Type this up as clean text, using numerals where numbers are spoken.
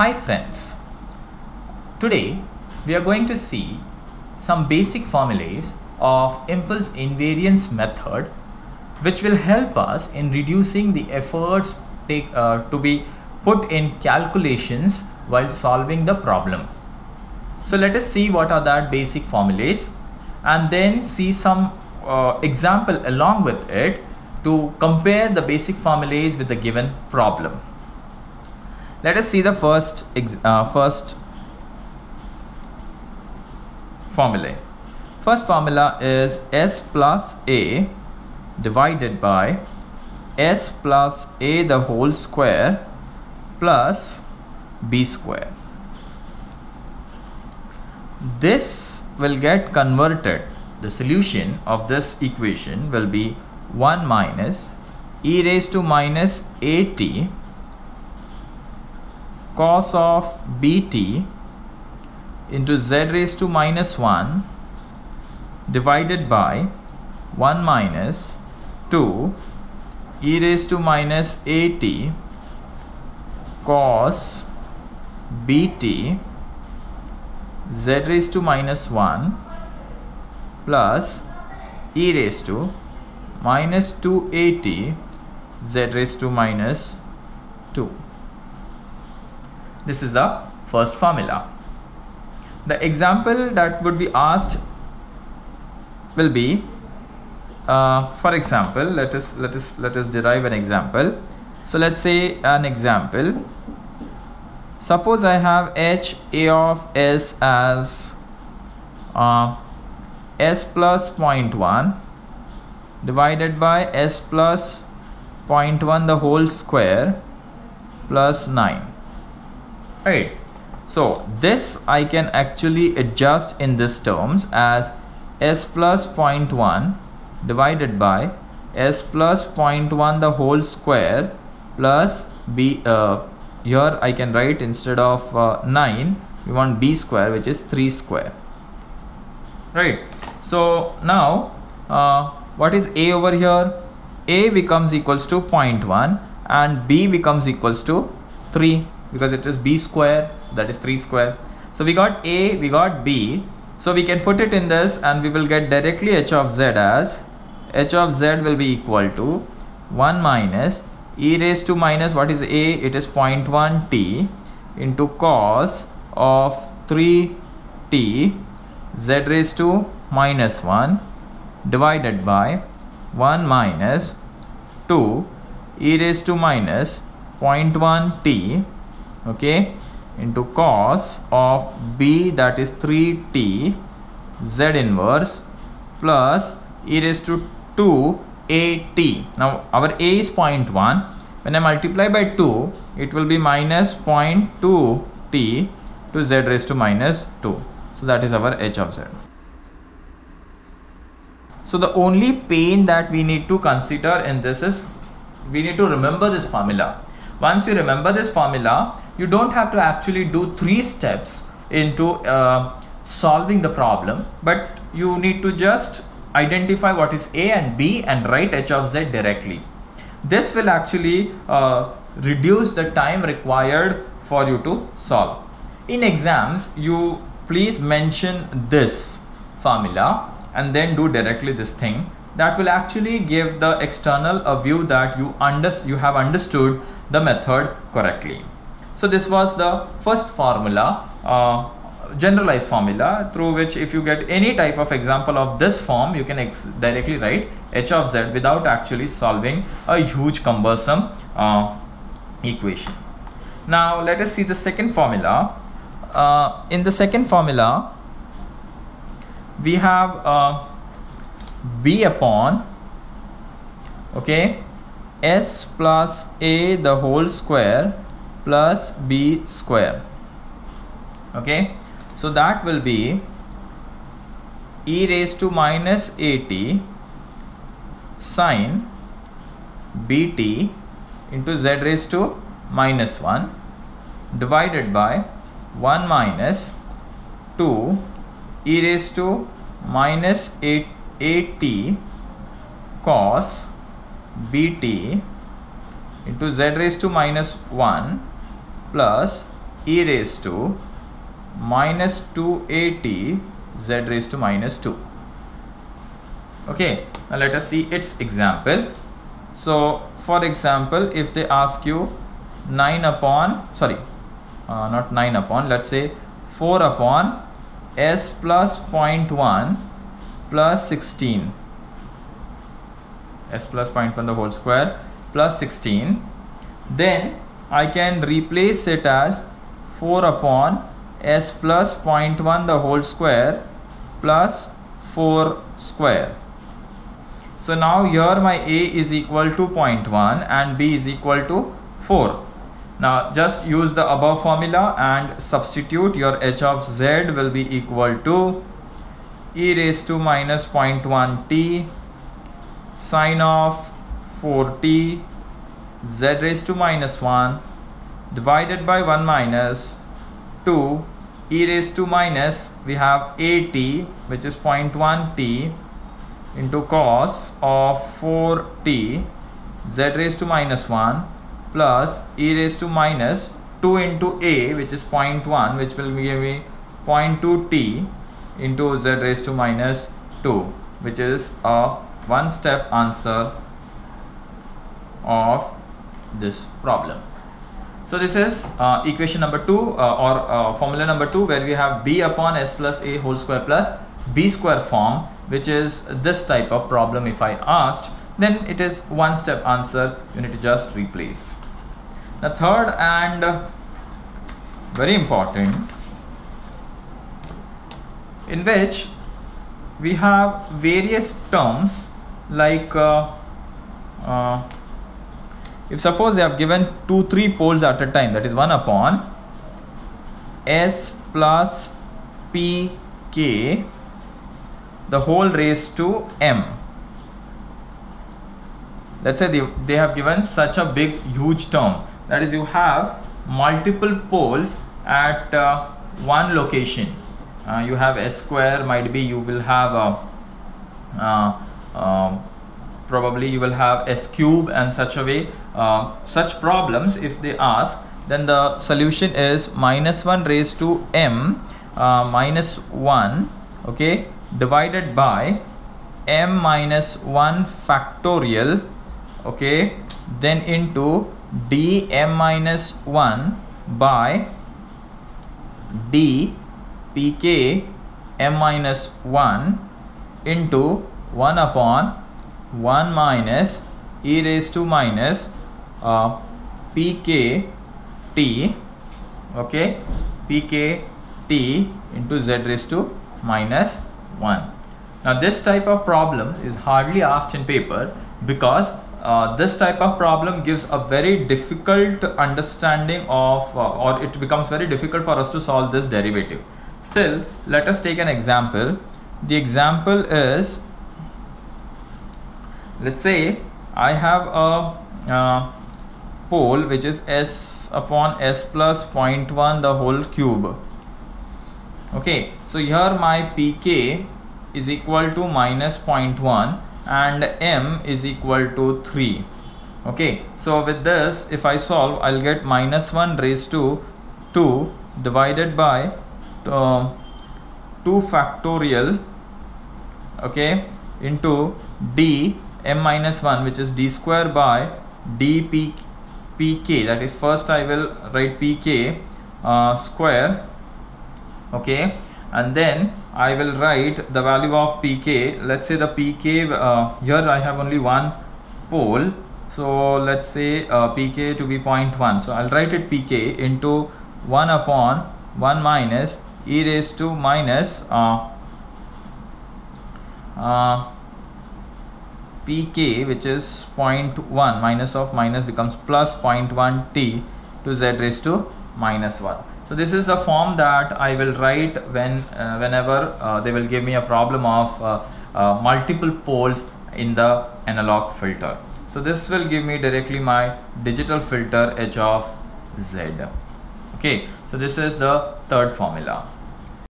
Hi friends, today we are going to see some basic formulae of impulse invariance method which will help us in reducing the efforts to be put in calculations while solving the problem. So let us see what are that basic formulae and then see some example along with it to compare the basic formulae with the given problem. Let us see the first formula. First formula is S plus A divided by S plus A the whole square plus B square. This will get converted. The solution of this equation will be 1 minus e raised to minus AT cos of bt into z raised to minus 1 divided by 1 minus 2 e raised to minus at cos bt z raised to minus 1 plus e raised to minus 2at z raised to minus 2. This is the first formula. The example that would be asked will be, for example, let us derive an example. So let's say an example. Suppose I have h a of s as s plus 0.1 divided by s plus 0.1 the whole square plus 9. Right. So this I can actually adjust in this terms as s plus 0.1 divided by s plus 0.1 the whole square plus b. Here I can write instead of 9, we want b square, which is 3 square. Right. So now what is a over here? A becomes equals to 0.1 and b becomes equals to 3. Because it is b square, that is 3 square. So we got a, we got b. So we can put it in this and we will get directly h of z as h of z will be equal to 1 minus e raised to minus, what is a? It is 0.1 t into cos of 3 t z raised to minus 1 divided by 1 minus 2 e raised to minus 0.1 t. Okay, into cos of b that is 3t z inverse plus e raised to 2 at. Now our a is 0.1. When I multiply by 2, it will be minus 0.2t to z raised to minus 2. So that is our h of z. So the only pain that we need to consider in this is we need to remember this formula. Once you remember this formula, you don't have to actually do 3 steps into solving the problem, but you need to just identify what is a and b and write h of z directly. This will actually reduce the time required for you to solve. In exams, you please mention this formula and then do directly this thing. That will actually give the external a view that you have understood the method correctly. So this was the first formula, generalized formula, through which if you get any type of example of this form, you can directly write h of z without actually solving a huge cumbersome equation. Now let us see the second formula. In the second formula, we have b upon, okay, s plus a the whole square plus b square. Okay, so that will be e raised to minus at sine bt into z raised to minus 1 divided by 1 minus 2 e raised to minus at cos bt into z raised to minus 1 plus e raised to minus 2at z raised to minus 2. Okay, now let us see its example. So for example, if they ask you let's say 4 upon s plus 0.1 plus 16, s plus 0.1 the whole square plus 16, then I can replace it as 4 upon s plus 0.1 the whole square plus 4 square. So now here my a is equal to 0.1 and b is equal to 4. Now just use the above formula and substitute. Your h of z will be equal to e raised to minus 0.1 t sine of 4t z raised to minus 1 divided by 1 minus 2 e raised to minus, we have a t which is 0.1 t into cos of 4t z raised to minus 1 plus e raised to minus 2 into a which is 0.1, which will give me 0.2t into z raised to minus 2, which is a one step answer of this problem. So this is equation number 2 or formula number 2, where we have b upon s plus a whole square plus b square form, which is this type of problem. If I asked, then it is one step answer. You need to just replace. The third and very important, in which we have various terms like if suppose they have given 2-3 poles at a time, that is 1 upon s plus p k the whole raised to m. Let's say they have given such a big huge term, that is you have multiple poles at one location. You have s square, might be you will have probably you will have s cube and such a way. Such problems if they ask, then the solution is minus 1 raised to m minus 1, okay, divided by m minus 1 factorial, okay, then into d m minus 1 by d p k m minus 1 into 1 upon 1 minus e raised to minus p k t, okay, p k t into z raised to minus 1. Now this type of problem is hardly asked in paper, because this type of problem gives a very difficult understanding of or it becomes very difficult for us to solve this derivative. Still, let us take an example. The example is, let's say I have a pole which is s upon s plus 0.1 the whole cube. Okay, so here my pk is equal to minus 0.1 and m is equal to 3. Okay, so with this, if I solve, I'll get minus 1 raised to 2 divided by 2 factorial, okay, into d m minus 1, which is d square by d pk, that is, first I will write pk square, okay, and then I will write the value of pk. Let's say the pk, here I have only one pole, so let's say pk to be 0.1, so I'll write it pk into 1 upon 1 minus e raised to minus pk, which is 0.1, minus of minus becomes plus 0.1 t to z raised to minus 1. So this is a form that I will write when whenever they will give me a problem of multiple poles in the analog filter. So this will give me directly my digital filter h of z. Okay, so this is the third formula.